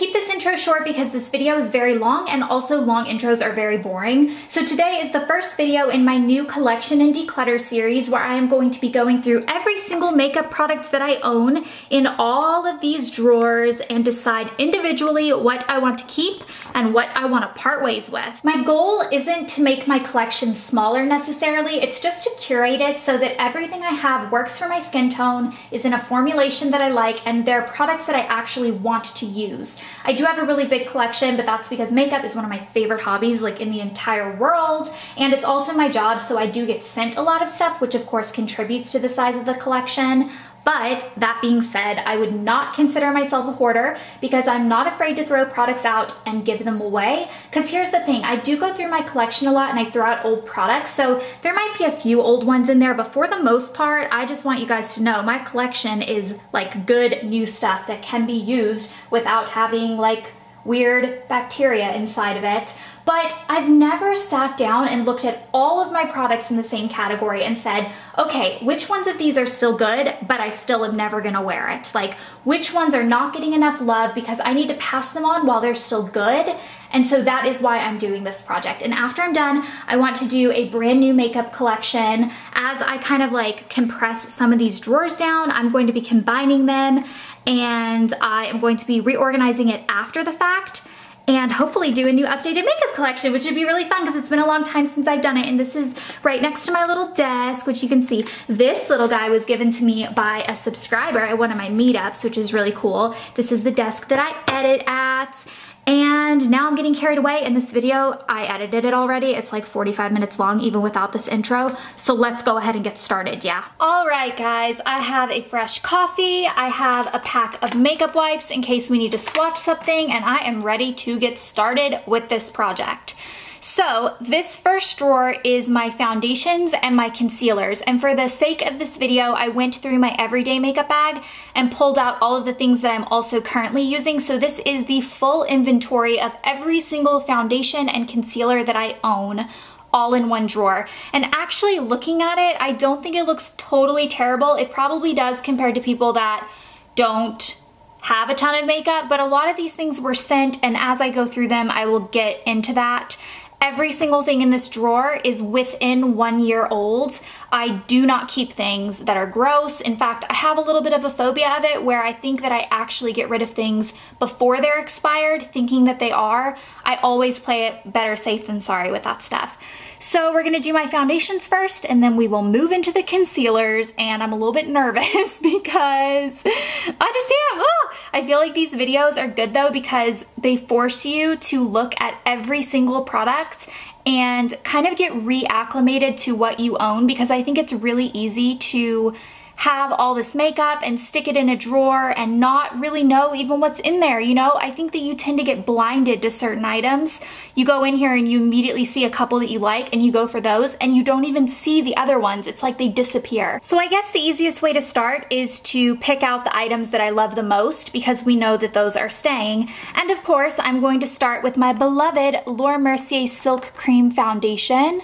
keep this intro short because this video is very long and also long intros are very boring. So today is the first video in my new collection and declutter series where I am going to be going through every single makeup product that I own in all of these drawers and decide individually what I want to keep and what I want to part ways with. My goal isn't to make my collection smaller necessarily, it's just to curate it so that everything I have works for my skin tone, is in a formulation that I like, and they're products that I actually want to use. I do have a really big collection, but that's because makeup is one of my favorite hobbies like in the entire world, and it's also my job, so I do get sent a lot of stuff, which of course contributes to the size of the collection. But that being said, I would not consider myself a hoarder because I'm not afraid to throw products out and give them away. Because here's the thing, I do go through my collection a lot and I throw out old products, so there might be a few old ones in there, but for the most part, I just want you guys to know my collection is like good new stuff that can be used without having like weird bacteria inside of it. But I've never sat down and looked at all of my products in the same category and said, okay, which ones of these are still good, but I still am never gonna wear it? Like, which ones are not getting enough love because I need to pass them on while they're still good? And so that is why I'm doing this project. And after I'm done, I want to do a brand new makeup collection. As I kind of like compress some of these drawers down, I'm going to be combining them and I am going to be reorganizing it after the fact, and hopefully do a new updated makeup collection, which would be really fun because it's been a long time since I've done it. And this is right next to my little desk, which you can see. This little guy was given to me by a subscriber at one of my meetups, which is really cool. This is the desk that I edit at. And now I'm getting carried away. In this video, I edited it already. It's like 45 minutes long, even without this intro. So let's go ahead and get started, yeah. All right, guys, I have a fresh coffee. I have a pack of makeup wipes in case we need to swatch something, and I am ready to get started with this project. So this first drawer is my foundations and my concealers, and for the sake of this video I went through my everyday makeup bag and pulled out all of the things that I'm also currently using. So this is the full inventory of every single foundation and concealer that I own, all in one drawer. And actually looking at it, I don't think it looks totally terrible. It probably does compared to people that don't have a ton of makeup, but a lot of these things were sent, and as I go through them I will get into that. Every single thing in this drawer is within 1 year old. I do not keep things that are gross. In fact, I have a little bit of a phobia of it where I think that I actually get rid of things before they're expired, thinking that they are. I always play it better safe than sorry with that stuff. So we're gonna do my foundations first, and then we will move into the concealers. And I'm a little bit nervous because I just am. Oh! I feel like these videos are good though because they force you to look at every single product and kind of get reacclimated to what you own, because I think it's really easy to have all this makeup and stick it in a drawer and not really know even what's in there, you know? I think that you tend to get blinded to certain items. You go in here and you immediately see a couple that you like and you go for those and you don't even see the other ones. It's like they disappear. So I guess the easiest way to start is to pick out the items that I love the most because we know that those are staying. And of course, I'm going to start with my beloved Laura Mercier Silk Cream Foundation.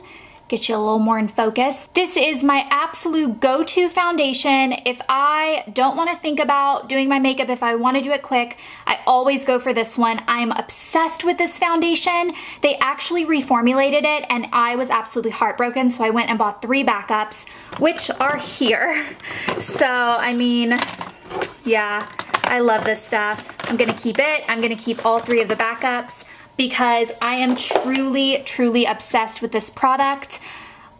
Get you a little more in focus. This is my absolute go-to foundation. If I don't want to think about doing my makeup, if I want to do it quick, I always go for this one. I'm obsessed with this foundation. They actually reformulated it and I was absolutely heartbroken, so I went and bought three backups, which are here. So, I mean, yeah, I love this stuff. I'm gonna keep it. I'm gonna keep all three of the backups because I am truly, truly obsessed with this product.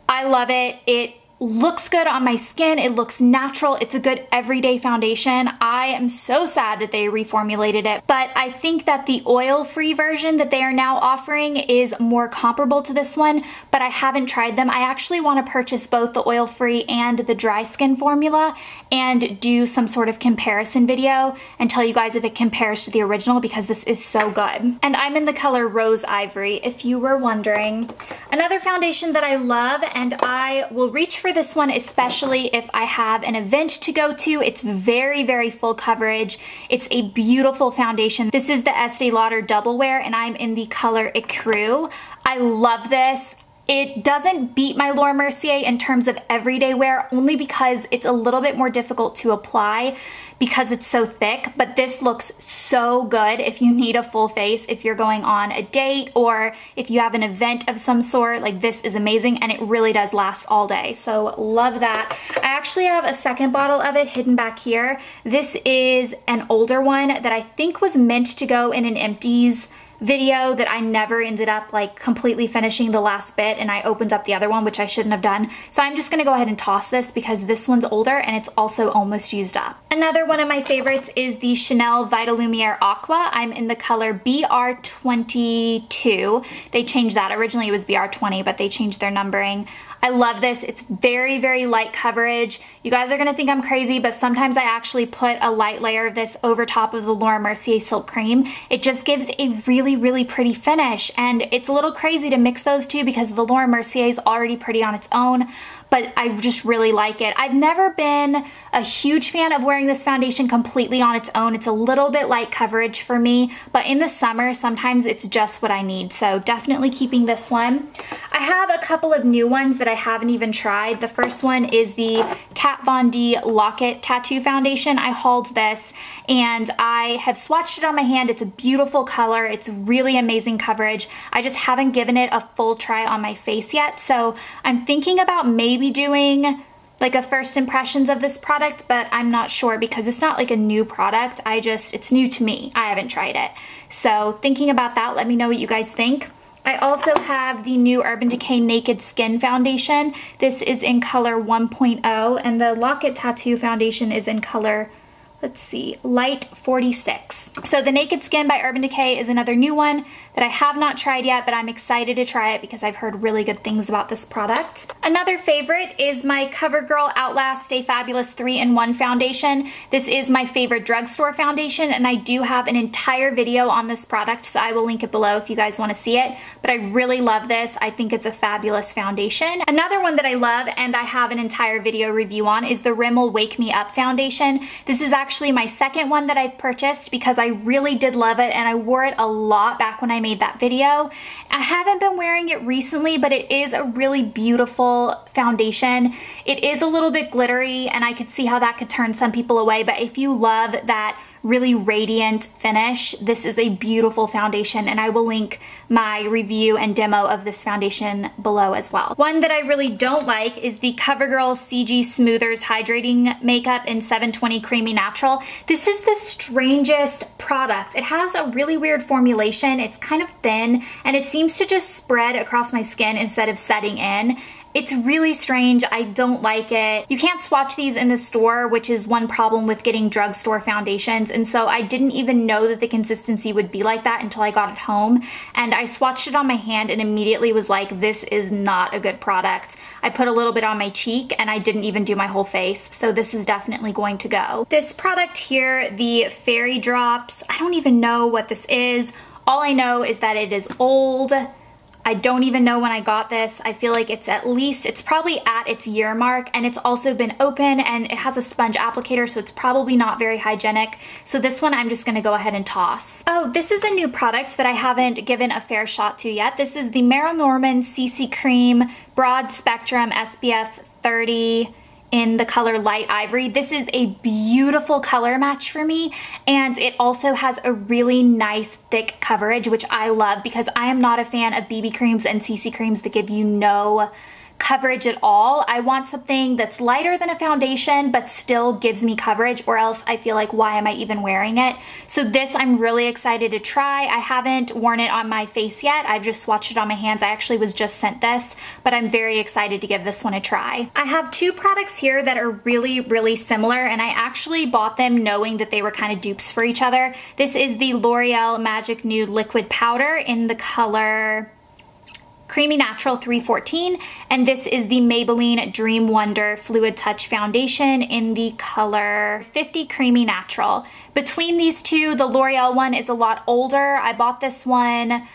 I love it. It looks good on my skin. It looks natural. It's a good everyday foundation. I am so sad that they reformulated it, but I think that the oil-free version that they are now offering is more comparable to this one, but I haven't tried them. I actually want to purchase both the oil-free and the dry skin formula and do some sort of comparison video and tell you guys if it compares to the original because this is so good. And I'm in the color Rose Ivory, if you were wondering. Another foundation that I love, and I will reach for this one especially if I have an event to go to. It's very, very full coverage. It's a beautiful foundation. This is the Estee Lauder Double Wear and I'm in the color Ecru. I love this. It doesn't beat my Laura Mercier in terms of everyday wear only because it's a little bit more difficult to apply. because it's so thick, but this looks so good if you need a full face, if you're going on a date or if you have an event of some sort. Like, this is amazing, and it really does last all day, so love that. I actually have a second bottle of it hidden back here. This is an older one that I think was meant to go in an empties video that I never ended up like completely finishing the last bit, and I opened up the other one, which I shouldn't have done. So I'm just gonna go ahead and toss this because this one's older and it's also almost used up. Another one of my favorites is the Chanel Vitalumière Aqua. I'm in the color BR22. They changed that. Originally it was BR20, but they changed their numbering. I love this. It's very, very light coverage. You guys are gonna think I'm crazy, but sometimes I actually put a light layer of this over top of the Laura Mercier Silk Cream. It just gives a really, really pretty finish, and it's a little crazy to mix those two because the Laura Mercier is already pretty on its own, but I just really like it. I've never been a huge fan of wearing this foundation completely on its own. It's a little bit light coverage for me, but in the summer, sometimes it's just what I need, so definitely keeping this one. I have a couple of new ones that I haven't even tried. The first one is the Kat Von D Lock It Tattoo Foundation. I hauled this, and I have swatched it on my hand. It's a beautiful color. It's really amazing coverage. I just haven't given it a full try on my face yet, so I'm thinking about maybe doing like a first impressions of this product, but I'm not sure because it's not like a new product. It's new to me. I haven't tried it. So thinking about that, let me know what you guys think. I also have the new Urban Decay Naked Skin Foundation. This is in color 1.0, and the Lock It Tattoo Foundation is in color, let's see, light 46. So the Naked Skin by Urban Decay is another new one that I have not tried yet, but I'm excited to try it because I've heard really good things about this product. Another favorite is my CoverGirl Outlast Stay Fabulous 3-in-1 Foundation. This is my favorite drugstore foundation, and I do have an entire video on this product, so I will link it below if you guys want to see it, but I really love this. I think it's a fabulous foundation. Another one that I love and I have an entire video review on is the Rimmel Wake Me Up Foundation. This is actually my second one that I've purchased because I really did love it, and I wore it a lot back when I made that video. I haven't been wearing it recently, but it is a really beautiful foundation. It is a little bit glittery, and I could see how that could turn some people away, but if you love that really radiant finish, this is a beautiful foundation, and I will link my review and demo of this foundation below as well. One that I really don't like is the CoverGirl CG Smoothers Hydrating Makeup in 720 Creamy Natural. This is the strangest product. It has a really weird formulation. It's kind of thin, and it seems to just spread across my skin instead of setting in. It's really strange. I don't like it. You can't swatch these in the store, which is one problem with getting drugstore foundations, and so I didn't even know that the consistency would be like that until I got it home, and I swatched it on my hand and immediately was like, this is not a good product. I put a little bit on my cheek, and I didn't even do my whole face, so this is definitely going to go. This product here, the Fairy Drops, I don't even know what this is. All I know is that it is old. I don't even know when I got this. I feel like it's probably at its year mark, and it's also been open, and it has a sponge applicator, so it's probably not very hygienic. So this one I'm just gonna go ahead and toss. Oh, this is a new product that I haven't given a fair shot to yet. This is the Merle Norman CC Cream Broad Spectrum SPF 30. In the color Light Ivory. This is a beautiful color match for me, and it also has a really nice thick coverage, which I love because I am not a fan of BB creams and CC creams that give you no coverage at all. I want something that's lighter than a foundation but still gives me coverage, or else I feel like, why am I even wearing it? So this I'm really excited to try. I haven't worn it on my face yet. I've just swatched it on my hands. I actually was just sent this, but I'm very excited to give this one a try. I have two products here that are really, really similar, and I actually bought them knowing that they were kind of dupes for each other. This is the L'Oreal Magic Nude Liquid Powder in the color Creamy Natural 314, and this is the Maybelline Dream Wonder Fluid Touch Foundation in the color 50 Creamy Natural. Between these two, the L'Oreal one is a lot older. I bought this one,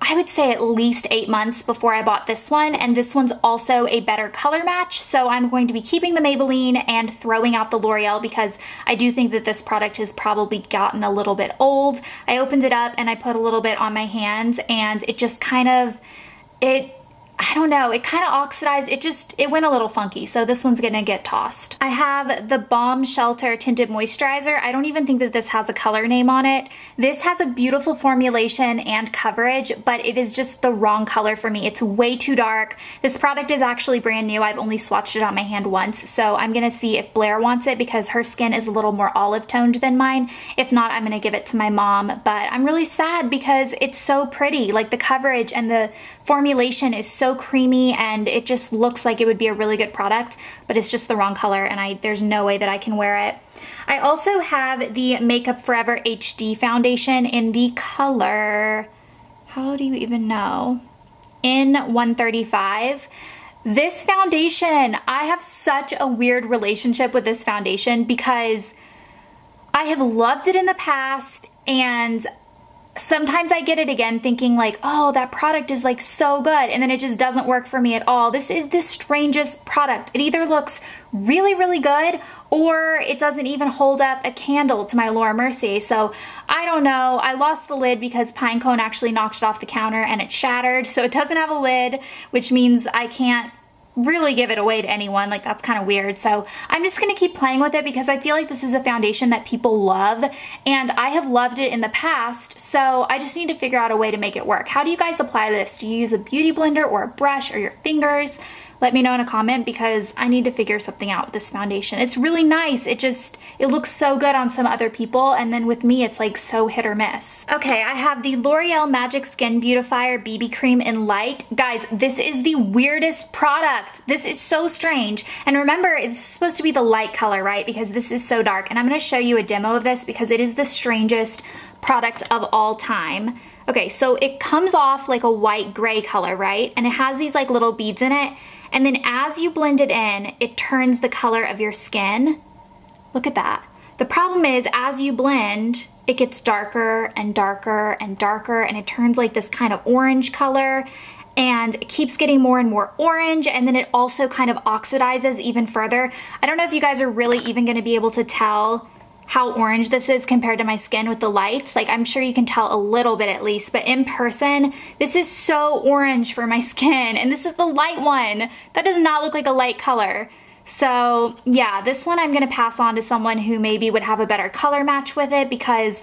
I would say at least 8 months before I bought this one, and this one's also a better color match, so I'm going to be keeping the Maybelline and throwing out the L'Oreal because I do think that this product has probably gotten a little bit old. I opened it up and I put a little bit on my hands, and it just kind of, I don't know, it kind of oxidized. It went a little funky, so this one's gonna get tossed. I have the Balm Shelter Tinted Moisturizer. I don't even think that this has a color name on it. This has a beautiful formulation and coverage, but it is just the wrong color for me. It's way too dark. This product is actually brand new. I've only swatched it on my hand once, so I'm gonna see if Blair wants it because her skin is a little more olive toned than mine. If not, I'm gonna give it to my mom, but I'm really sad because it's so pretty. Like, the coverage and the formulation is so creamy and it just looks like it would be a really good product, but it's just the wrong color and there's no way that I can wear it. I also have the Makeup Forever HD foundation in the color, how do you even know? N135. This foundation, I have such a weird relationship with this foundation because I have loved it in the past and sometimes I get it again thinking like, oh, that product is like so good, and then it just doesn't work for me at all. This is the strangest product. It either looks really, really good or it doesn't even hold up a candle to my Laura Mercier. So I don't know. I lost the lid because Pinecone actually knocked it off the counter and it shattered. So it doesn't have a lid, which means I can't really give it away to anyone. Like, that's kind of weird. So I'm just gonna keep playing with it because I feel like this is a foundation that people love and I have loved it in the past, so I just need to figure out a way to make it work. How do you guys apply this? Do you use a beauty blender or a brush or your fingers? Let me know in a comment because I need to figure something out with this foundation. It's really nice. It looks so good on some other people, and then with me it's like so hit or miss. Okay, I have the L'Oreal Magic Skin Beautifier BB Cream in Light. Guys, this is the weirdest product. This is so strange. And remember, it's supposed to be the light color, right? Because this is so dark. And I'm gonna show you a demo of this because it is the strangest product of all time. Okay, so it comes off like a white gray color, right? And it has these like little beads in it. And then as you blend it in, it turns the color of your skin. Look at that. The problem is, as you blend, it gets darker and darker and darker, and it turns like this kind of orange color, and it keeps getting more and more orange, and then it also kind of oxidizes even further. I don't know if you guys are really even gonna be able to tell how orange this is compared to my skin with the lights. Like, I'm sure you can tell a little bit at least, but in person, this is so orange for my skin, and this is the light one. That does not look like a light color. So yeah, this one I'm gonna pass on to someone who maybe would have a better color match with it because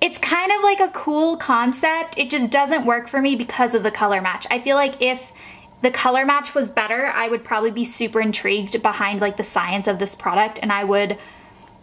it's kind of like a cool concept. It just doesn't work for me because of the color match. I feel like if the color match was better, I would probably be super intrigued behind like the science of this product, and I would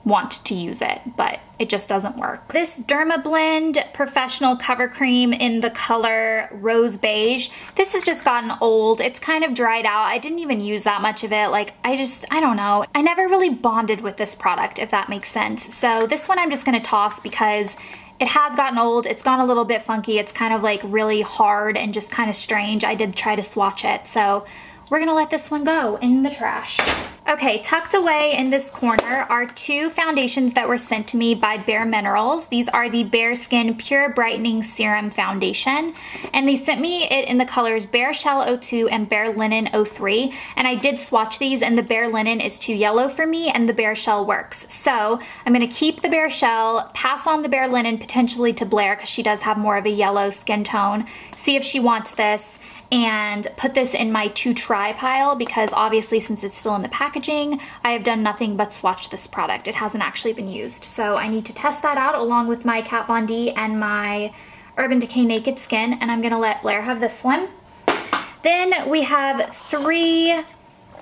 want to use it, but it just doesn't work. This Derma Blend Professional Cover Cream in the color Rose Beige. This has just gotten old. It's kind of dried out. I didn't even use that much of it. Like, I don't know. I never really bonded with this product, if that makes sense. So this one I'm just gonna toss because it has gotten old. It's gone a little bit funky. It's kind of like really hard and just kind of strange. I did try to swatch it, so we're gonna let this one go in the trash. Okay, tucked away in this corner are two foundations that were sent to me by Bare Minerals. These are the Bare Skin Pure Brightening Serum Foundation, and they sent me it in the colors Bare Shell 02 and Bare Linen 03, and I did swatch these, and the Bare Linen is too yellow for me, and the Bare Shell works. So I'm gonna keep the Bare Shell, pass on the Bare Linen potentially to Blair because she does have more of a yellow skin tone, see if she wants this, and put this in my to try pile because obviously since it's still in the packaging, I have done nothing but swatch this product. It hasn't actually been used. So I need to test that out along with my Kat Von D and my Urban Decay Naked Skin, and I'm gonna let Blair have this one. Then we have three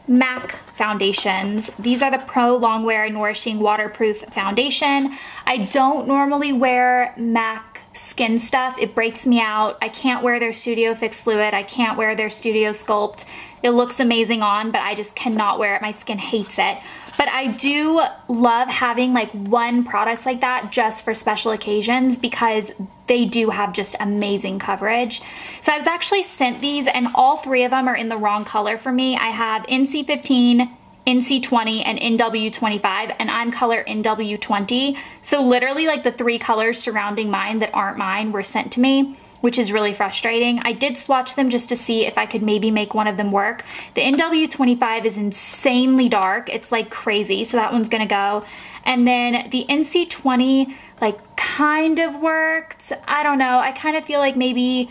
MAC foundations. These are the Pro Longwear Nourishing Waterproof Foundation. I don't normally wear MAC skin stuff. It breaks me out. I can't wear their Studio Fix Fluid. I can't wear their Studio Sculpt. It looks amazing on, but I just cannot wear it. My skin hates it. But I do love having like one product like that just for special occasions because they do have just amazing coverage. So I was actually sent these, and all three of them are in the wrong color for me. I have NC15, NC20, and NW25, and I'm color NW20. So literally like the three colors surrounding mine that aren't mine were sent to me, which is really frustrating. I did swatch them just to see if I could maybe make one of them work. The NW25 is insanely dark. It's like crazy, so that one's gonna go. And then the NC20 like kind of worked. I don't know, I kind of feel like maybe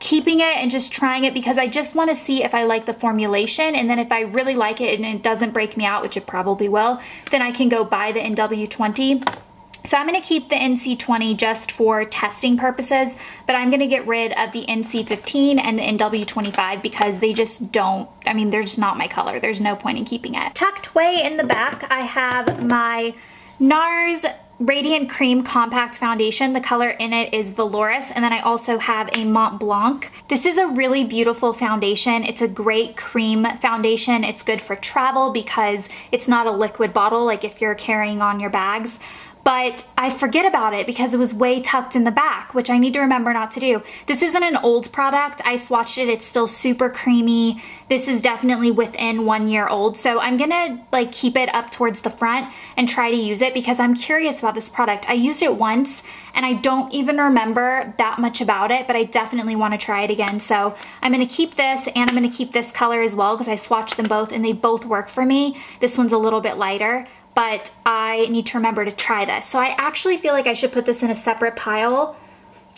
keeping it and just trying it because I just want to see if I like the formulation, and then if I really like it and it doesn't break me out, which it probably will, then I can go buy the NW20. So I'm going to keep the NC20 just for testing purposes, but I'm going to get rid of the NC15 and the NW25 because they just don't, I mean, they're just not my color. There's no point in keeping it. Tucked way in the back, I have my NARS Radiant Cream Compact Foundation. The color in it is Velourous, and then I also have a Mont Blanc. This is a really beautiful foundation. It's a great cream foundation. It's good for travel because it's not a liquid bottle like if you're carrying on your bags. But I forget about it because it was way tucked in the back, which I need to remember not to do. This isn't an old product. I swatched it. It's still super creamy. This is definitely within 1 year old. So I'm gonna like keep it up towards the front and try to use it because I'm curious about this product. I used it once and I don't even remember that much about it, but I definitely want to try it again. So I'm gonna keep this, and I'm gonna keep this color as well because I swatched them both and they both work for me. This one's a little bit lighter, but I need to remember to try this. So I actually feel like I should put this in a separate pile.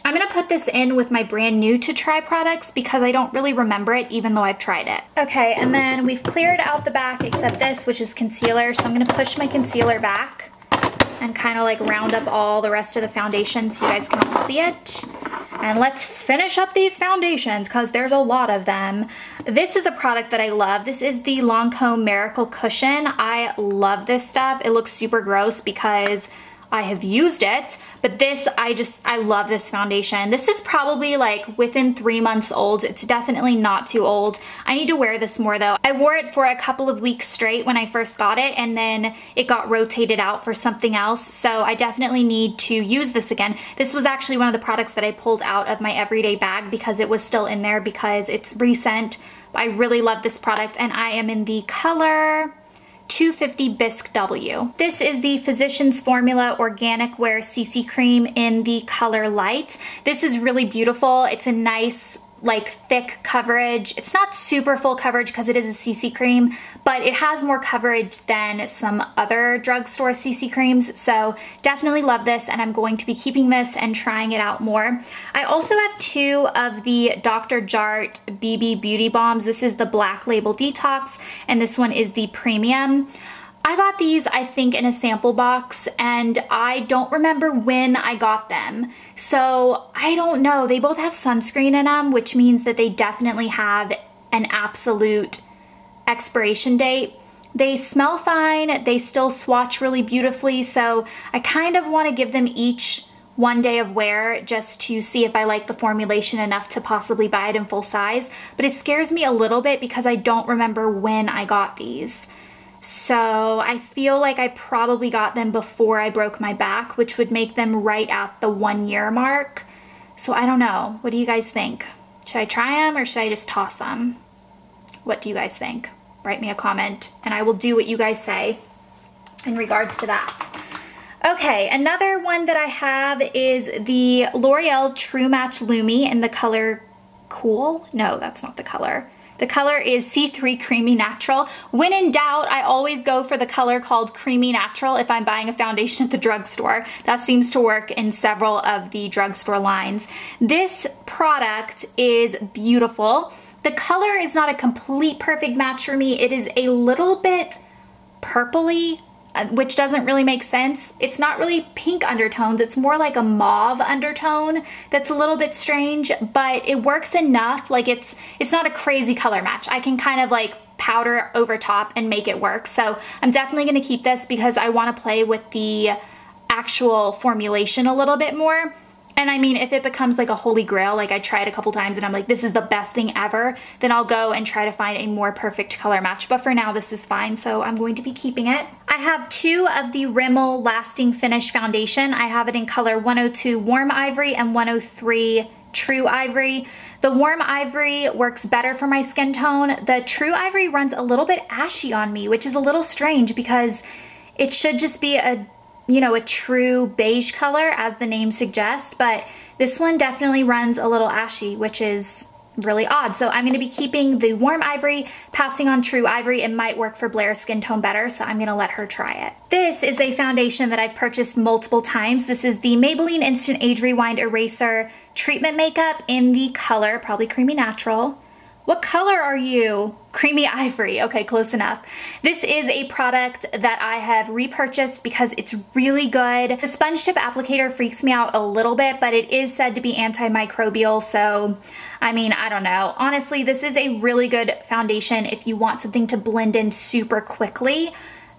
I'm gonna put this in with my brand new to try products because I don't really remember it even though I've tried it. Okay, and then we've cleared out the back except this, which is concealer. So I'm gonna push my concealer back and kind of like round up all the rest of the foundation so you guys can all see it. And let's finish up these foundations because there's a lot of them. This is a product that I love. This is the Lancôme Miracle Cushion. I love this stuff. It looks super gross because I have used it, but this, I love this foundation. This is probably like within 3 months old. It's definitely not too old. I need to wear this more though. I wore it for a couple of weeks straight when I first got it, and then it got rotated out for something else. So I definitely need to use this again. This was actually one of the products that I pulled out of my everyday bag because it was still in there because it's recent. I really love this product, and I am in the color 250 Bisque W. This is the Physician's Formula Organic Wear CC Cream in the color Light. This is really beautiful. It's a nice, like, thick coverage. It's not super full coverage because it is a CC cream, but it has more coverage than some other drugstore CC creams. So definitely love this, and I'm going to be keeping this and trying it out more. I also have two of the Dr. Jart BB Beauty Balms. This is the Black Label Detox, and this one is the Premium. I got these, I think, in a sample box, and I don't remember when I got them. So I don't know. They both have sunscreen in them, which means that they definitely have an absolute expiration date. They smell fine. They still swatch really beautifully. So I kind of want to give them each one day of wear just to see if I like the formulation enough to possibly buy it in full size. But it scares me a little bit because I don't remember when I got these. So I feel like I probably got them before I broke my back, which would make them right at the 1 year mark. So I don't know. What do you guys think? Should I try them or should I just toss them? What do you guys think? Write me a comment and I will do what you guys say in regards to that. Okay, another one that I have is the L'Oreal True Match Lumi in the color Cool. No, that's not the color. The color is C3 Creamy Natural. When in doubt, I always go for the color called Creamy Natural if I'm buying a foundation at the drugstore. That seems to work in several of the drugstore lines. This product is beautiful. The color is not a complete perfect match for me. It is a little bit purpley, which doesn't really make sense. It's not really pink undertones. It's more like a mauve undertone that's a little bit strange, but it works enough. Like it's not a crazy color match. I can kind of like powder over top and make it work. So I'm definitely going to keep this because I want to play with the actual formulation a little bit more. And I mean, if it becomes like a holy grail, like I tried a couple times and I'm like, this is the best thing ever, then I'll go and try to find a more perfect color match. But for now, this is fine, so I'm going to be keeping it. I have two of the Rimmel Lasting Finish Foundation. I have it in color 102 Warm Ivory and 103 True Ivory. The Warm Ivory works better for my skin tone. The True Ivory runs a little bit ashy on me, which is a little strange because it should just be a, you know, a true beige color as the name suggests, but this one definitely runs a little ashy, which is really odd. So I'm going to be keeping the Warm Ivory, passing on True Ivory. It might work for Blair's skin tone better, so I'm going to let her try it. This is a foundation that I've purchased multiple times. This is the Maybelline Instant Age Rewind Eraser Treatment Makeup in the color, probably Creamy Natural. What color are you? Creamy Ivory. Okay, close enough. This is a product that I have repurchased because it's really good. The sponge tip applicator freaks me out a little bit, but it is said to be antimicrobial, so I mean, I don't know. Honestly, this is a really good foundation if you want something to blend in super quickly.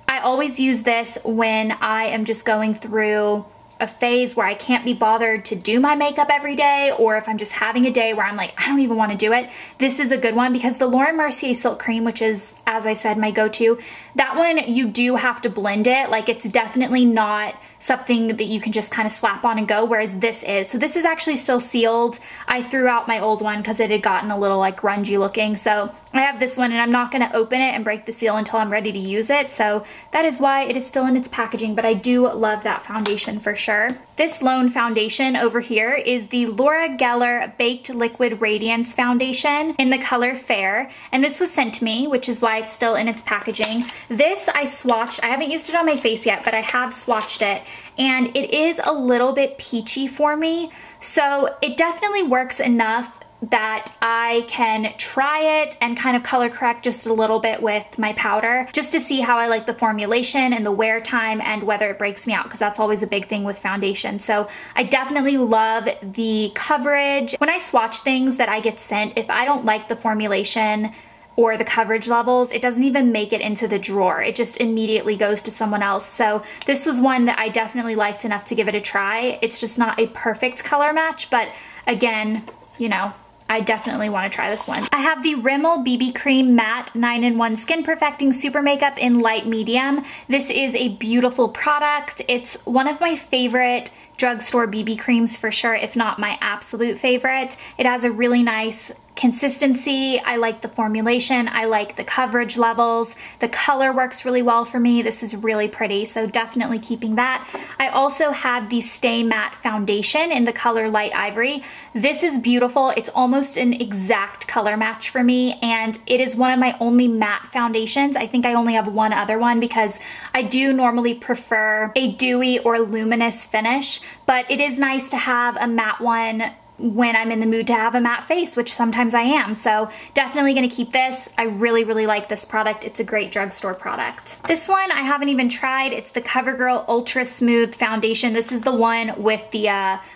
I always use this when I am just going through a phase where I can't be bothered to do my makeup every day, or if I'm just having a day where I'm like, I don't even want to do it. This is a good one because the Laura Mercier Silk Cream, which is, as I said, my go-to, that one you do have to blend it. Like, it's definitely not something that you can just kind of slap on and go, whereas this is. So this is actually still sealed. I threw out my old one because it had gotten a little like grungy looking. So I have this one and I'm not going to open it and break the seal until I'm ready to use it. So that is why it is still in its packaging, but I do love that foundation for sure. This lone foundation over here is the Laura Geller Baked Liquid Radiance Foundation in the color Fair. And this was sent to me, which is why it's still in its packaging. This I swatched. I haven't used it on my face yet, but I have swatched it. And it is a little bit peachy for me, so it definitely works enough that I can try it and kind of color correct just a little bit with my powder just to see how I like the formulation and the wear time and whether it breaks me out, because that's always a big thing with foundation. So I definitely love the coverage. When I swatch things that I get sent, if I don't like the formulation or the coverage levels, it doesn't even make it into the drawer. It just immediately goes to someone else. So this was one that I definitely liked enough to give it a try. It's just not a perfect color match, but again, you know, I definitely want to try this one. I have the Rimmel BB Cream Matte 9-in-1 Skin Perfecting Super Makeup in Light Medium. This is a beautiful product. It's one of my favorite drugstore BB creams for sure, if not my absolute favorite. It has a really nice consistency. I like the formulation. I like the coverage levels. The color works really well for me. This is really pretty, so definitely keeping that. I also have the Stay Matte Foundation in the color Light Ivory. This is beautiful. It's almost an exact color match for me, and it is one of my only matte foundations. I think I only have one other one because I do normally prefer a dewy or luminous finish, but it is nice to have a matte one when I'm in the mood to have a matte face, which sometimes I am. So definitely gonna keep this. I really, really like this product. It's a great drugstore product. This one I haven't even tried. It's the CoverGirl Ultra Smooth Foundation. This is the one with the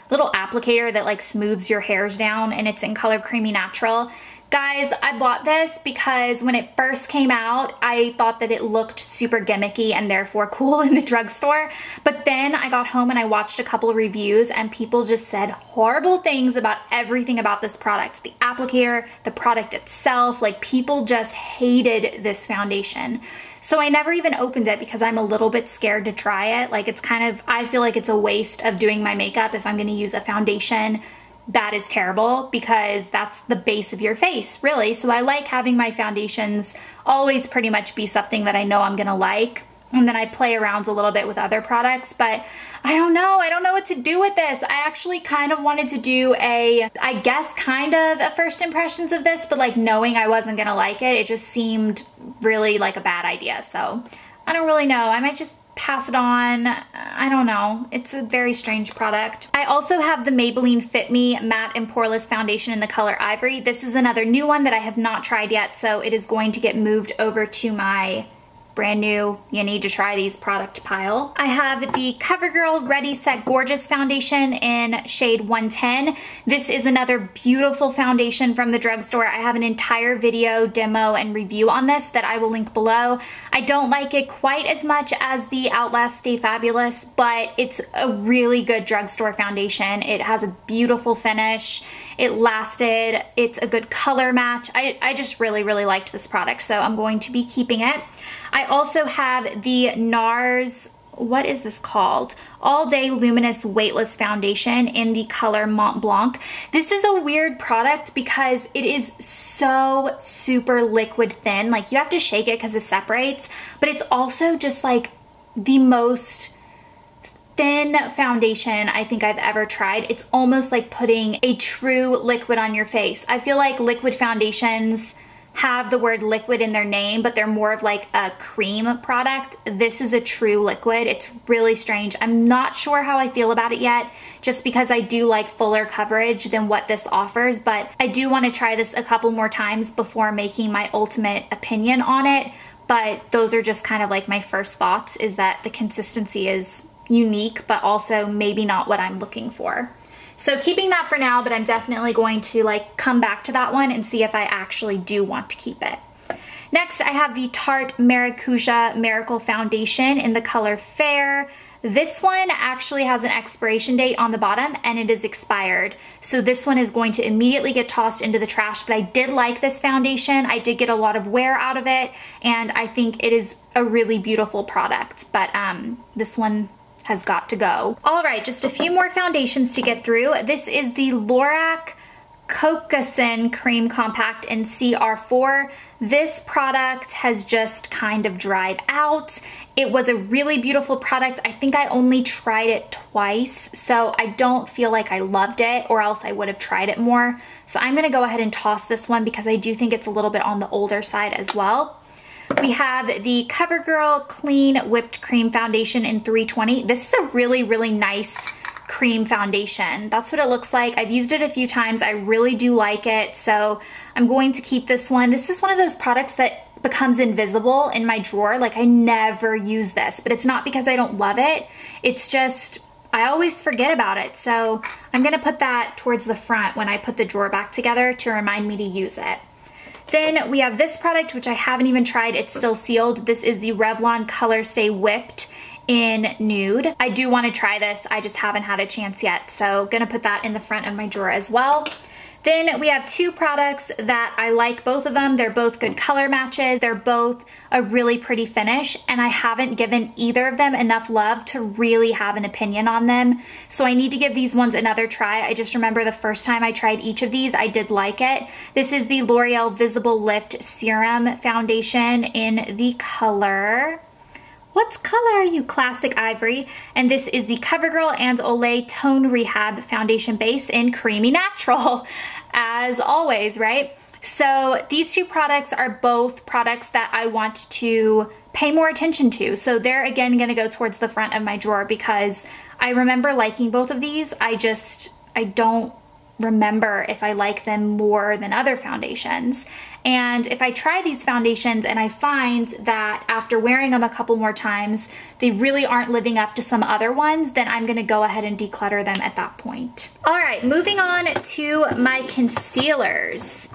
little applicator that like smooths your hairs down, and it's in color Creamy Natural. Guys, I bought this because when it first came out, I thought that it looked super gimmicky and therefore cool in the drugstore. But then I got home and I watched a couple of reviews, and people just said horrible things about everything about this product. The applicator, the product itself, like people just hated this foundation. So I never even opened it because I'm a little bit scared to try it. Like, it's kind of, I feel like it's a waste of doing my makeup if I'm going to use a foundation that is terrible, because that's the base of your face, really. So I like having my foundations always pretty much be something that I know I'm gonna like. And then I play around a little bit with other products, but I don't know what to do with this. I actually kind of wanted to do a, I guess, kind of a first impressions of this, but like knowing I wasn't gonna like it, it just seemed really like a bad idea. So I don't really know. I might just pass it on. I don't know. It's a very strange product. I also have the Maybelline Fit Me Matte and Poreless Foundation in the color Ivory. This is another new one that I have not tried yet, so it is going to get moved over to my brand new, you need to try these product pile. I have the CoverGirl Ready Set Gorgeous Foundation in shade 110. This is another beautiful foundation from the drugstore. I have an entire video, demo, and review on this that I will link below. I don't like it quite as much as the Outlast Stay Fabulous, but it's a really good drugstore foundation. It has a beautiful finish. It lasted. It's a good color match. I just really, really liked this product, so I'm going to be keeping it. I also have the NARS, what is this called? All Day Luminous Weightless Foundation in the color Mont Blanc. This is a weird product because it is so super liquid thin. Like, you have to shake it because it separates, but it's also just like the most thin foundation I think I've ever tried. It's almost like putting a true liquid on your face. I feel like liquid foundations have the word liquid in their name, but they're more of like a cream product. This is a true liquid. It's really strange. I'm not sure how I feel about it yet, just because I do like fuller coverage than what this offers, but I do want to try this a couple more times before making my ultimate opinion on it. But those are just kind of like my first thoughts, is that the consistency is unique, but also maybe not what I'm looking for. So keeping that for now, but I'm definitely going to like come back to that one and see if I actually do want to keep it. Next, I have the Tarte Maracuja Miracle Foundation in the color Fair. This one actually has an expiration date on the bottom and it is expired. So this one is going to immediately get tossed into the trash, but I did like this foundation. I did get a lot of wear out of it and I think it is a really beautiful product, but this one has got to go. All right, just a few more foundations to get through. This is the Lorac Cocosin Cream Compact in CR4. This product has just kind of dried out. It was a really beautiful product. I think I only tried it twice, so I don't feel like I loved it, or else I would have tried it more. So I'm gonna go ahead and toss this one because I do think it's a little bit on the older side as well. We have the CoverGirl Clean Whipped Cream Foundation in 320. This is a really, really nice cream foundation. That's what it looks like. I've used it a few times. I really do like it, so I'm going to keep this one. This is one of those products that becomes invisible in my drawer. Like, I never use this, but it's not because I don't love it. It's just, I always forget about it, so I'm gonna put that towards the front when I put the drawer back together to remind me to use it. Then we have this product, which I haven't even tried. It's still sealed. This is the Revlon Color Stay Whipped in Nude. I do want to try this. I just haven't had a chance yet. So gonna put that in the front of my drawer as well. Then we have two products that I like, both of them. They're both good color matches. They're both a really pretty finish, and I haven't given either of them enough love to really have an opinion on them. So I need to give these ones another try. I just remember the first time I tried each of these, I did like it. This is the L'Oreal Visible Lift Serum Foundation in the color... What color are you? Classic Ivory. And this is the CoverGirl and Olay Tone Rehab Foundation Base in Creamy Natural, as always, right? So these two products are both products that I want to pay more attention to. So they're again gonna go towards the front of my drawer because I remember liking both of these. I don't remember if I like them more than other foundations. And if I try these foundations and I find that after wearing them a couple more times, they really aren't living up to some other ones, then I'm gonna go ahead and declutter them at that point. All right, moving on to my concealers.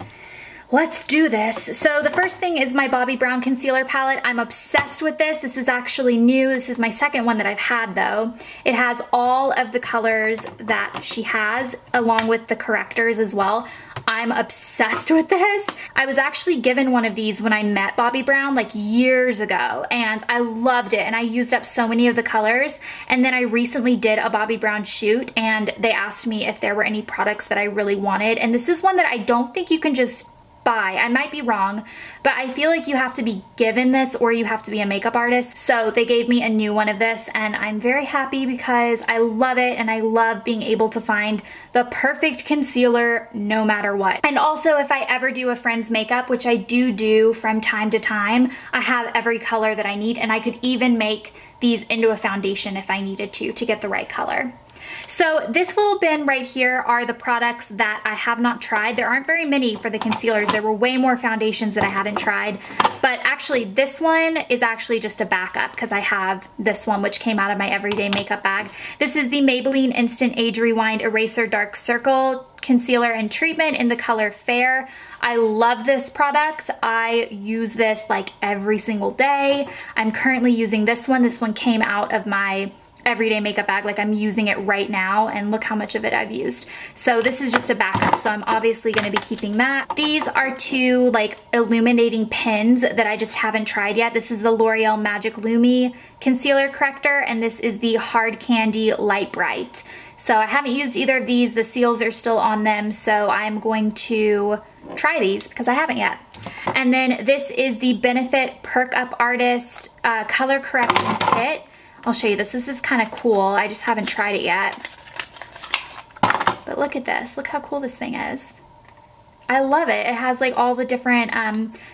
Let's do this. So the first thing is my Bobbi Brown Concealer Palette. I'm obsessed with this. This is actually new. This is my second one that I've had though. It has all of the colors that she has along with the correctors as well. I'm obsessed with this. I was actually given one of these when I met Bobbi Brown like years ago, and I loved it, and I used up so many of the colors. And then I recently did a Bobbi Brown shoot and they asked me if there were any products that I really wanted. And this is one that I don't think you can just buy. I might be wrong, but I feel like you have to be given this or you have to be a makeup artist. So they gave me a new one of this and I'm very happy because I love it, and I love being able to find the perfect concealer no matter what. And also, if I ever do a friend's makeup, which I do from time to time, I have every color that I need, and I could even make these into a foundation if I needed to get the right color. So this little bin right here are the products that I have not tried. There aren't very many for the concealers. There were way more foundations that I hadn't tried, but actually this one is actually just a backup because I have this one, which came out of my everyday makeup bag. This is the Maybelline Instant Age Rewind Eraser Dark Circle Concealer and Treatment in the color Fair. I love this product. I use this like every single day. I'm currently using this one. This one came out of my everyday makeup bag, like I'm using it right now, and look how much of it I've used. So this is just a backup, so I'm obviously gonna be keeping that. These are two like illuminating pins that I just haven't tried yet. This is the L'Oreal Magic Lumi Concealer Corrector, and this is the Hard Candy Light Bright. So I haven't used either of these. The seals are still on them, so I'm going to try these because I haven't yet. And then this is the Benefit Perk Up Artist Color Correcting Kit. I'll show you this. This is kind of cool. I just haven't tried it yet. But look at this. Look how cool this thing is. I love it. It has like all the different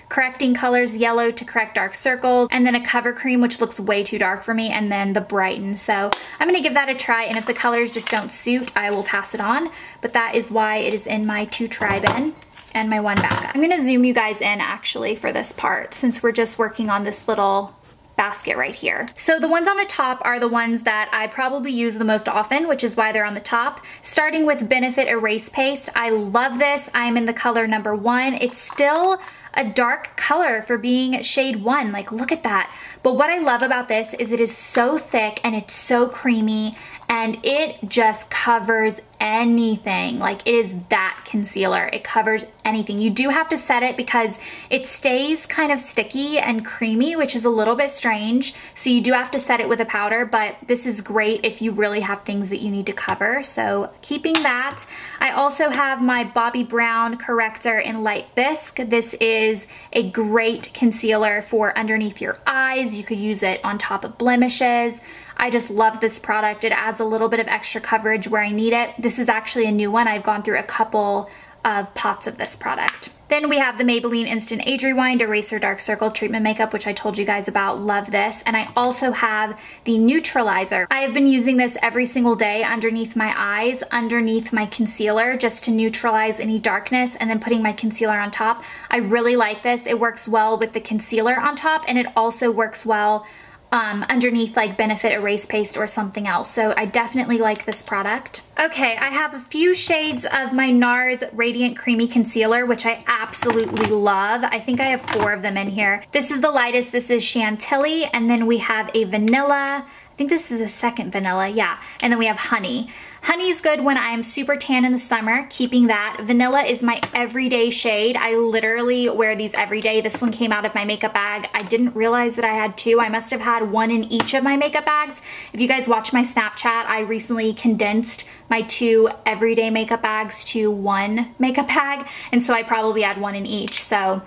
correcting colors, yellow to correct dark circles, and then a cover cream, which looks way too dark for me, and then the brighten. So I'm gonna give that a try, and if the colors just don't suit, I will pass it on. But that is why it is in my two try bin and my one backup. I'm gonna zoom you guys in actually for this part, since we're just working on this little basket right here. So the ones on the top are the ones that I probably use the most often, which is why they're on the top. Starting with Benefit Erase Paste. I love this. I'm in the color number 1. It's still a dark color for being shade 1. Like, look at that. But what I love about this is it is so thick and it's so creamy, and it just covers anything. Like, it is that concealer. It covers anything. You do have to set it because it stays kind of sticky and creamy, which is a little bit strange. So you do have to set it with a powder, but this is great if you really have things that you need to cover. So keeping that. I also have my Bobbi Brown Corrector in Light Bisque. This is a great concealer for underneath your eyes. You could use it on top of blemishes. I just love this product. It adds a little bit of extra coverage where I need it. This is actually a new one. I've gone through a couple of pots of this product. Then we have the Maybelline Instant Age Rewind Eraser Dark Circle Treatment Makeup, which I told you guys about. Love this. And I also have the Neutralizer. I have been using this every single day underneath my eyes, underneath my concealer, just to neutralize any darkness, and then putting my concealer on top. I really like this. It works well with the concealer on top, and it also works well underneath like Benefit Erase Paste or something else. So I definitely like this product. Okay, I have a few shades of my NARS Radiant Creamy Concealer, which I absolutely love. I think I have 4 of them in here. This is the lightest. This is Chantilly, and then we have a vanilla. I think this is a second vanilla, yeah. And then we have honey. Honey is good when I'm super tan in the summer, keeping that. Vanilla is my everyday shade. I literally wear these every day. This one came out of my makeup bag. I didn't realize that I had 2. I must have had 1 in each of my makeup bags. If you guys watch my Snapchat, I recently condensed my 2 everyday makeup bags to 1 makeup bag, and so I probably had 1 in each, so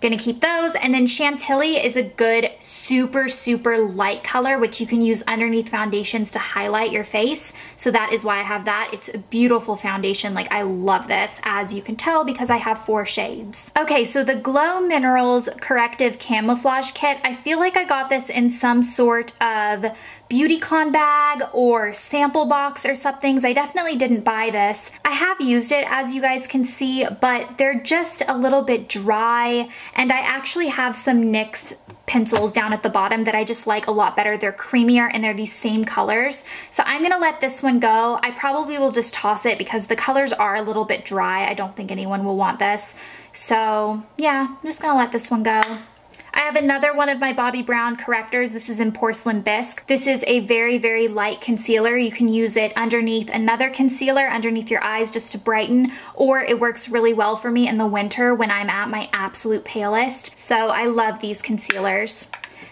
gonna keep those. And then Chantilly is a good super, super light color, which you can use underneath foundations to highlight your face. So that is why I have that. It's a beautiful foundation. Like, I love this, as you can tell, because I have 4 shades. Okay, so the Glow Minerals Corrective Camouflage Kit. I feel like I got this in some sort of BeautyCon bag or sample box or something. I definitely didn't buy this. I have used it, as you guys can see, but they're just a little bit dry, and I actually have some NYX pencils down at the bottom that I just like a lot better. They're creamier and they're these same colors. So I'm gonna let this one go. I probably will just toss it because the colors are a little bit dry. I don't think anyone will want this. So yeah, I'm just gonna let this one go. I have another one of my Bobbi Brown correctors. This is in Porcelain Bisque. This is a very, very light concealer. You can use it underneath another concealer, underneath your eyes, just to brighten, or it works really well for me in the winter when I'm at my absolute palest. So I love these concealers.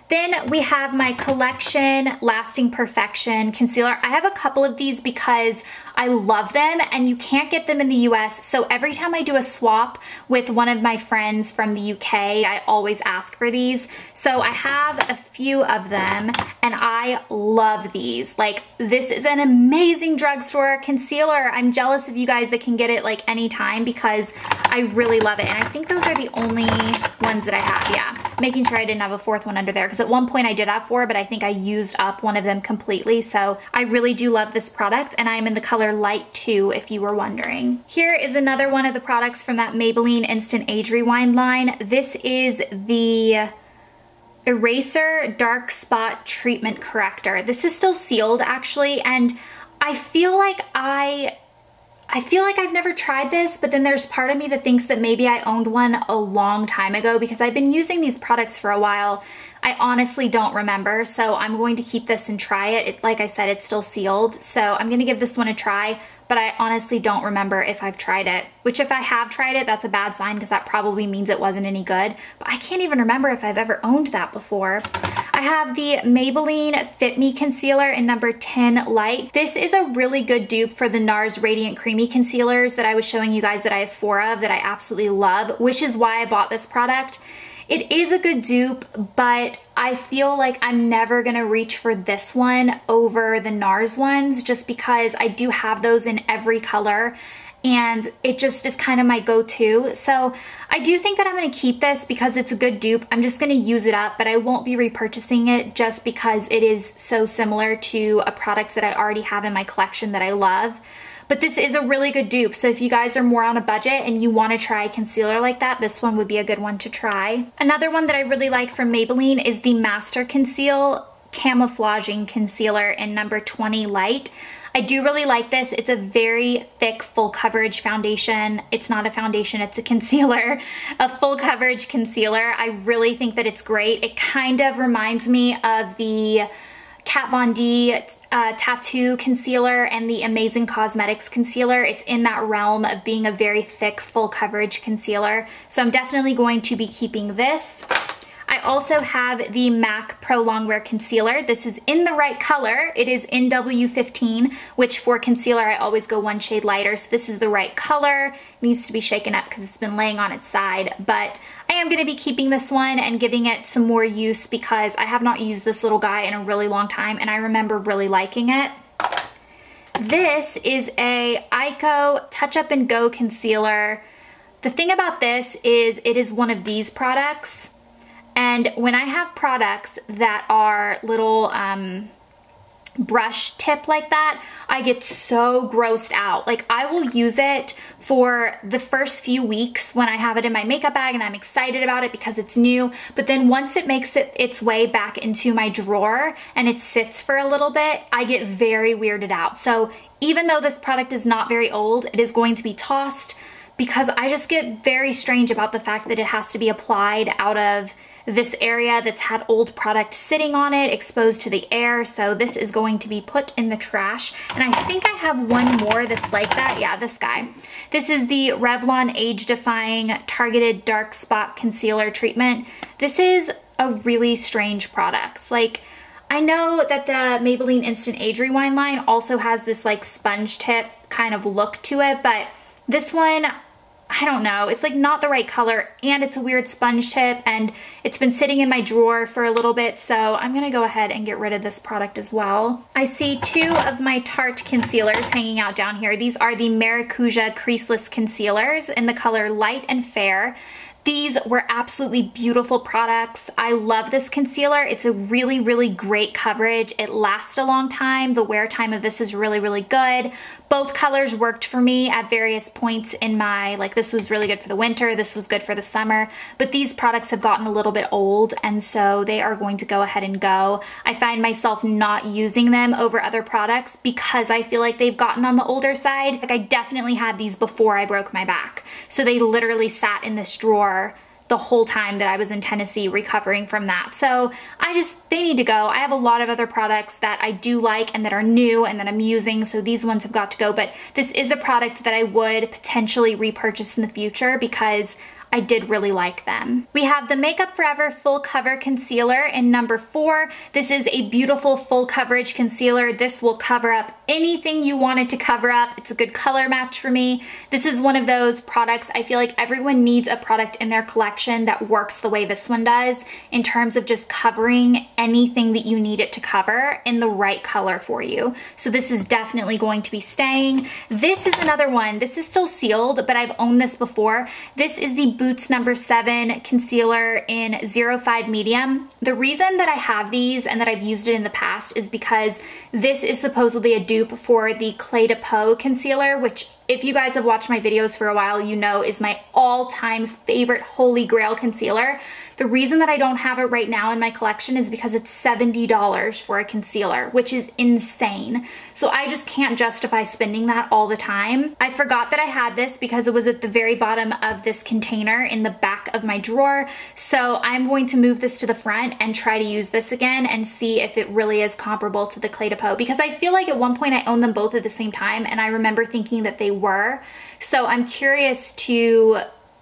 Then we have my Collection Lasting Perfection Concealer. I have a couple of these because I love them, and you can't get them in the US, so every time I do a swap with one of my friends from the UK, I always ask for these. So I have a few of them, and I love these. Like, this is an amazing drugstore concealer. I'm jealous of you guys that can get it like anytime, because I really love it, and I think those are the only ones that I have, yeah. Making sure I didn't have a 4th one under there, because at one point I did have 4, but I think I used up one of them completely. So I really do love this product, and I'm in the color Light 2, if you were wondering. Here is another one of the products from that Maybelline Instant Age Rewind line. This is the Eraser Dark Spot Treatment Corrector. This is still sealed, actually, and I feel like I've never tried this, but then there's part of me that thinks that maybe I owned one a long time ago, because I've been using these products for a while. I honestly don't remember, so I'm going to keep this and try it. Like I said, it's still sealed, so I'm going to give this one a try, but I honestly don't remember if I've tried it, which if I have tried it, that's a bad sign, because that probably means it wasn't any good, but I can't even remember if I've ever owned that before. I have the Maybelline Fit Me Concealer in number 10 Light. This is a really good dupe for the NARS Radiant Creamy Concealers that I was showing you guys that I have 4 of that I absolutely love, which is why I bought this product. It is a good dupe, but I feel like I'm never gonna reach for this one over the NARS ones, just because I do have those in every color, and it just is kind of my go-to. So I do think that I'm going to keep this because it's a good dupe. I'm just going to use it up, but I won't be repurchasing it just because it is so similar to a product that I already have in my collection that I love. But this is a really good dupe, so if you guys are more on a budget and you want to try a concealer like that, this one would be a good one to try. Another one that I really like from Maybelline is the Master Conceal Camouflaging Concealer in number 20 Light. I do really like this. It's a very thick full coverage foundation. It's not a foundation, it's a concealer, a full coverage concealer. I really think that it's great. It kind of reminds me of the Kat Von D Tattoo Concealer and the Amazing Cosmetics Concealer. It's in that realm of being a very thick full coverage concealer. So I'm definitely going to be keeping this. I also have the MAC Pro Longwear Concealer. This is in the right color. It is NW15, which for concealer, I always go one shade lighter. So this is the right color. It needs to be shaken up because it's been laying on its side. But I am going to be keeping this one and giving it some more use because I have not used this little guy in a really long time, and I remember really liking it. This is a Ico Touch Up and Go Concealer. The thing about this is it is one of these products. And when I have products that are little brush tip like that, I get so grossed out. Like, I will use it for the first few weeks when I have it in my makeup bag and I'm excited about it because it's new. But then once it makes its way back into my drawer and it sits for a little bit, I get very weirded out. So even though this product is not very old, it is going to be tossed because I just get very strange about the fact that it has to be applied out of this area that's had old product sitting on it, exposed to the air, so this is going to be put in the trash. And I think I have one more that's like that. Yeah, this guy. This is the Revlon Age Defying Targeted Dark Spot Concealer Treatment. This is a really strange product. Like, I know that the Maybelline Instant Age Rewind line also has this like sponge tip kind of look to it, but this one, I don't know, it's like not the right color and it's a weird sponge tip and it's been sitting in my drawer for a little bit, so I'm gonna go ahead and get rid of this product as well. I see two of my Tarte concealers hanging out down here. These are the Maracuja Creaseless Concealers in the color Light and Fair. These were absolutely beautiful products. I love this concealer. It's a really, really great coverage. It lasts a long time. The wear time of this is really, really good. Both colors worked for me at various points in my, like, this was really good for the winter, this was good for the summer, but these products have gotten a little bit old and so they are going to go ahead and go. I find myself not using them over other products because I feel like they've gotten on the older side. Like, I definitely had these before I broke my back. So they literally sat in this drawer the whole time that I was in Tennessee recovering from that. So they need to go. I have a lot of other products that I do like and that are new and that I'm using, so these ones have got to go, but this is a product that I would potentially repurchase in the future because I did really like them. We have the Makeup Forever Full Cover Concealer in number 4. This is a beautiful full coverage concealer. This will cover up anything you wanted to cover up. It's a good color match for me. This is one of those products, I feel like everyone needs a product in their collection that works the way this one does in terms of just covering anything that you need it to cover in the right color for you. So this is definitely going to be staying. This is another one. This is still sealed, but I've owned this before. This is the Boots No. 7 Concealer in 05 Medium. The reason that I have these and that I've used it in the past is because this is supposedly a dupe for the Clay de Peau Concealer, which, if you guys have watched my videos for a while, you know is my all-time favorite holy grail concealer. The reason that I don't have it right now in my collection is because it's $70 for a concealer, which is insane. So I just can't justify spending that all the time. I forgot that I had this because it was at the very bottom of this container in the back of my drawer. So I'm going to move this to the front and try to use this again and see if it really is comparable to the Clay de Peau, because I feel like at one point I owned them both at the same time and I remember thinking that they were. So I'm curious to,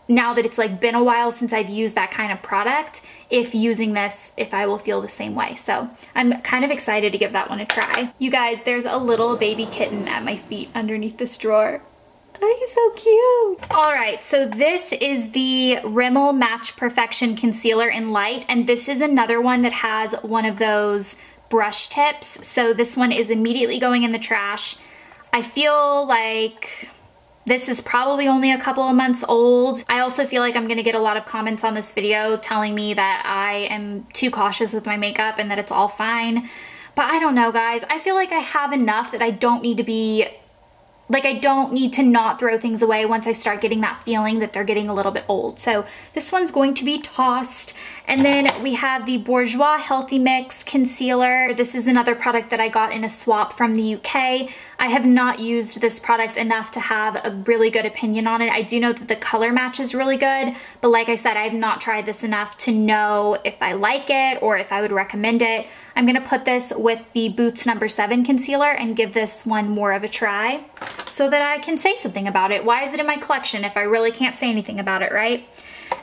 now that it's like been a while since I've used that kind of product, if using this, if I will feel the same way. So I'm kind of excited to give that one a try. You guys, there's a little baby kitten at my feet underneath this drawer. Oh, he's so cute. All right, so this is the Rimmel Match Perfection Concealer in Light, and this is another one that has one of those brush tips. So this one is immediately going in the trash. I feel like This is probably only a couple of months old. I also feel like I'm going to get a lot of comments on this video telling me that I am too cautious with my makeup and that it's all fine. But I don't know, guys. I feel like I have enough that I don't need to be... like, I don't need to not throw things away once I start getting that feeling that they're getting a little bit old. So this one's going to be tossed. And then we have the Bourjois Healthy Mix Concealer. This is another product that I got in a swap from the UK. I have not used this product enough to have a really good opinion on it. I do know that the color match is really good, but like I said, I have not tried this enough to know if I like it or if I would recommend it. I'm gonna put this with the Boots No. 7 Concealer and give this one more of a try so that I can say something about it. Why is it in my collection if I really can't say anything about it, right?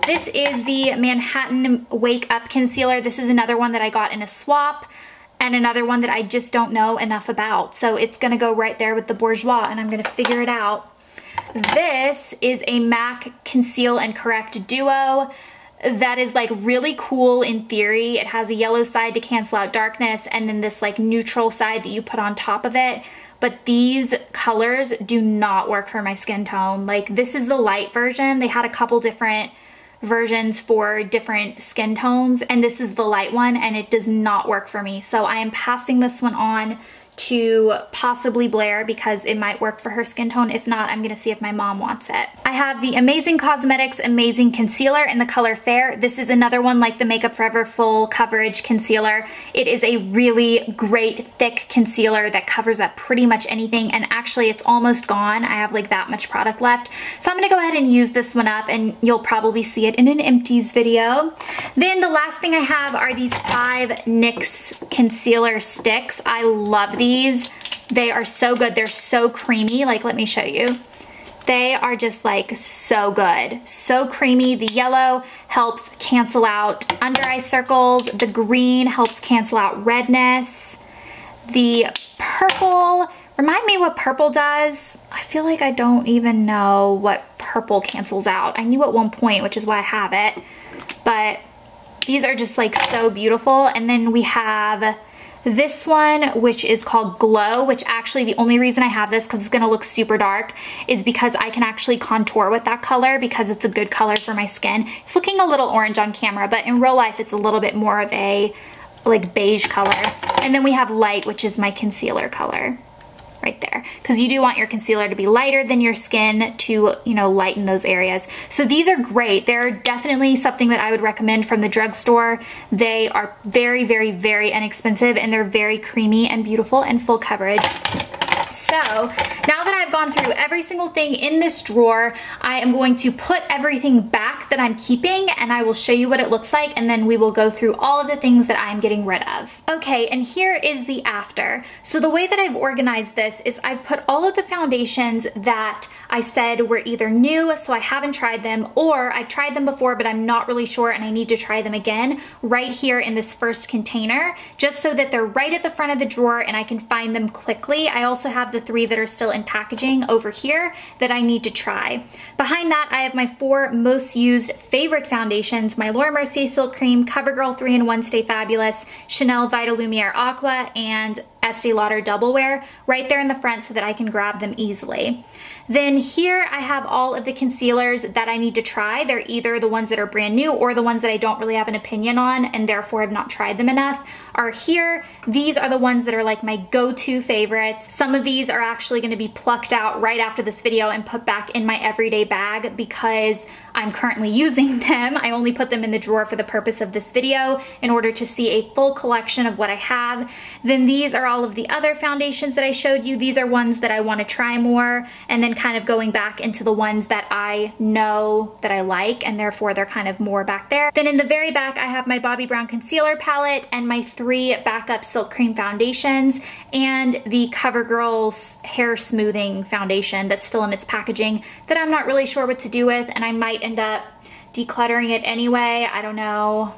This is the Manhattan Wake Up Concealer. This is another one that I got in a swap and another one that I just don't know enough about. So it's gonna go right there with the Bourjois and I'm gonna figure it out. This is a MAC Conceal and Correct Duo. That is like really cool in theory. It has a yellow side to cancel out darkness and then this like neutral side that you put on top of it. But these colors do not work for my skin tone. Like, this is the light version. They had a couple different versions for different skin tones, and this is the light one and it does not work for me. So I am passing this one on to possibly Blair because it might work for her skin tone. If not, I'm gonna see if my mom wants it. I have the Amazing Cosmetics Amazing Concealer in the color Fair. This is another one like the Makeup Forever Full Coverage Concealer. It is a really great thick concealer that covers up pretty much anything, and actually it's almost gone. I have like that much product left. So I'm gonna go ahead and use this one up, and you'll probably see it in an empties video. Then the last thing I have are these 5 NYX concealer sticks. I love these. They are so good. They're so creamy. Like, let me show you. They are just like so good. So creamy. The yellow helps cancel out under eye circles. The green helps cancel out redness. The purple, remind me what purple does. I feel like I don't even know what purple cancels out. I knew at one point, which is why I have it. But these are just like so beautiful. And then we have this one, which is called Glow, which actually the only reason I have this, because it's going to look super dark, is because I can actually contour with that color because it's a good color for my skin. It's looking a little orange on camera, but in real life it's a little bit more of a like beige color. And then we have Light, which is my concealer color right there, because you do want your concealer to be lighter than your skin to, you know, lighten those areas. So these are great. They're definitely something that I would recommend from the drugstore. They are very, very, very inexpensive, and they're very creamy and beautiful and full coverage. So now that I've gone through every single thing in this drawer, I am going to put everything back that I'm keeping, and I will show you what it looks like, and then we will go through all of the things that I'm getting rid of. Okay, and here is the after. So the way that I've organized this is I've put all of the foundations that I said were either new, so I haven't tried them, or I've tried them before but I'm not really sure and I need to try them again, right here in this first container, just so that they're right at the front of the drawer and I can find them quickly. I also have the 3 that are still in packaging over here that I need to try. Behind that, I have my 4 most used favorite foundations, my Laura Mercier Silk Cream, CoverGirl 3-in-1 Stay Fabulous, Chanel Vitalumière Aqua, and Estee Lauder Double Wear, right there in the front so that I can grab them easily. Then here I have all of the concealers that I need to try. They're either the ones that are brand new or the ones that I don't really have an opinion on and therefore have not tried them enough are here. These are the ones that are like my go-to favorites. Some of these are actually going to be plucked out right after this video and put back in my everyday bag because I'm currently using them. I only put them in the drawer for the purpose of this video in order to see a full collection of what I have. Then these are all of the other foundations that I showed you. These are ones that I want to try more, and then kind of going back into the ones that I know that I like, and therefore they're kind of more back there. Then in the very back, I have my Bobbi Brown Concealer Palette and my 3 backup Silk Cream Foundations and the CoverGirl's Hair Smoothing Foundation that's still in its packaging that I'm not really sure what to do with, and I might end up decluttering it anyway. I don't know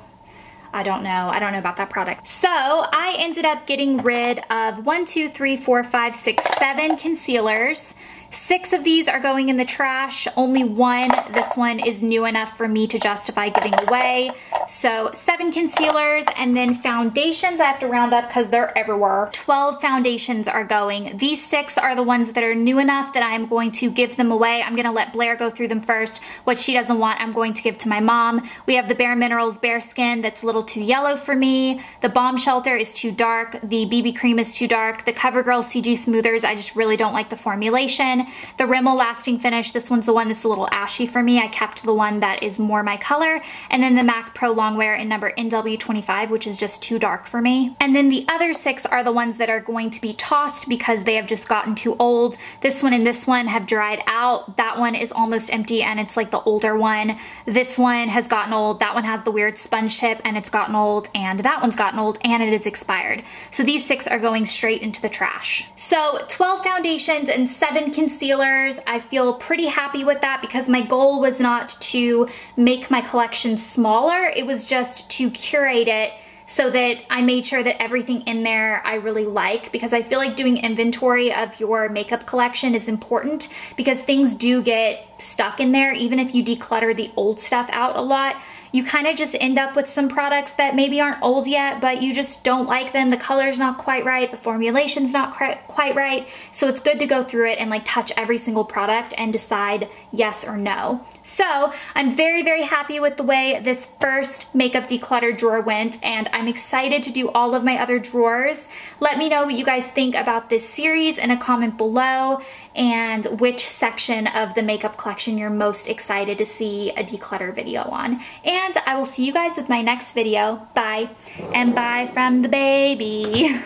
about that product. So I ended up getting rid of 1, 2, 3, 4, 5, 6, 7 concealers. Six of these are going in the trash, only one. This one is new enough for me to justify giving away. So 7 concealers, and then foundations I have to round up because they're everywhere. 12 foundations are going. These 6 are the ones that are new enough that I'm going to give them away. I'm gonna let Blair go through them first. What she doesn't want, I'm going to give to my mom. We have the Bare Minerals Bare Skin that's a little too yellow for me. The Balm Shelter is too dark. The BB Cream is too dark. The CoverGirl CG Smoothers, I just really don't like the formulation. The Rimmel Lasting Finish, this one's the one that's a little ashy for me. I kept the one that is more my color. And then the MAC Pro Longwear in number NW25, which is just too dark for me. And then the other 6 are the ones that are going to be tossed because they have just gotten too old. This one and this one have dried out. That one is almost empty and it's like the older one. This one has gotten old. That one has the weird sponge tip and it's gotten old. And that one's gotten old and it is expired. So these 6 are going straight into the trash. So 12 foundations and 7 concealers. I feel pretty happy with that because my goal was not to make my collection smaller, it was just to curate it so that I made sure that everything in there I really like, because I feel like doing inventory of your makeup collection is important because things do get stuck in there. Even if you declutter the old stuff out a lot, you kind of just end up with some products that maybe aren't old yet, but you just don't like them. The color's not quite right. The formulation's not quite right. So it's good to go through it and like touch every single product and decide yes or no. So I'm very, very happy with the way this first makeup declutter drawer went, and I'm excited to do all of my other drawers. Let me know what you guys think about this series in a comment below, and which section of the makeup collection you're most excited to see a declutter video on. And I will see you guys with my next video. Bye, and bye from the baby.